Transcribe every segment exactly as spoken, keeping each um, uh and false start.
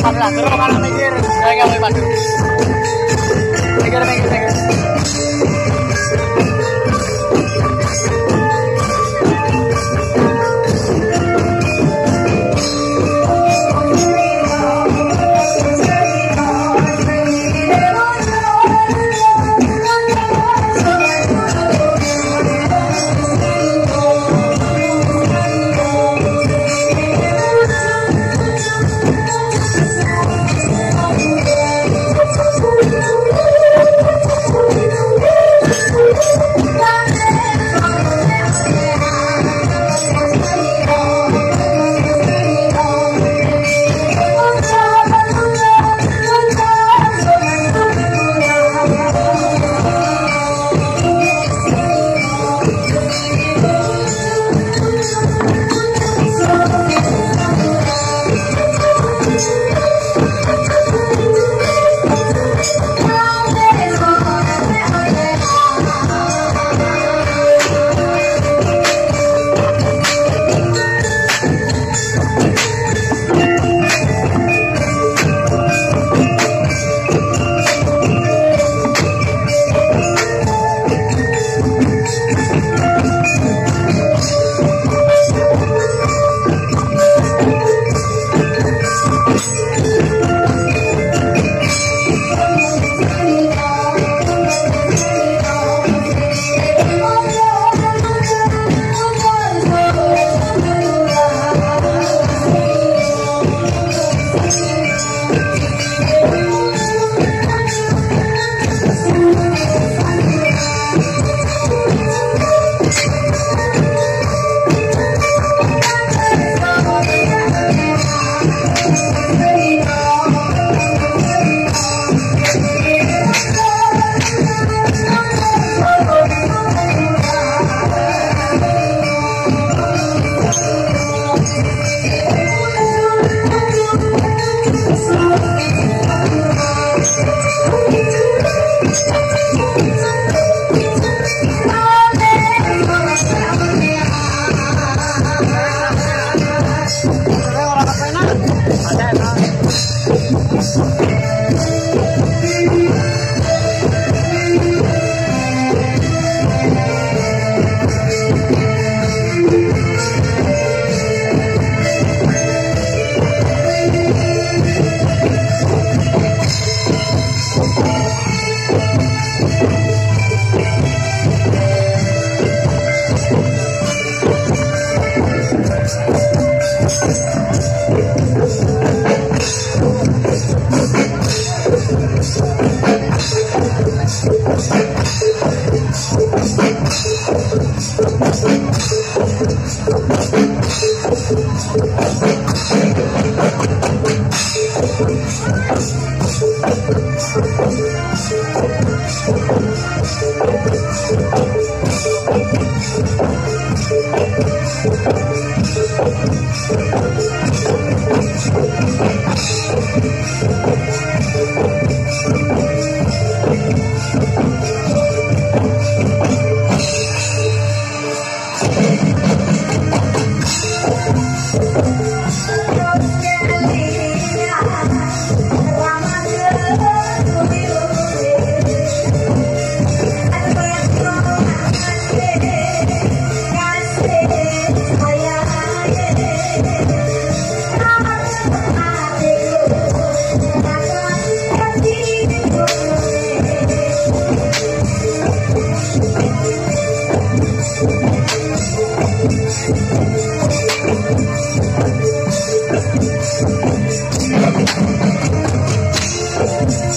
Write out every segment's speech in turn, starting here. para atrás, solo para la izquierda, venga, voy para atrás. Venga, venga,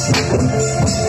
I'm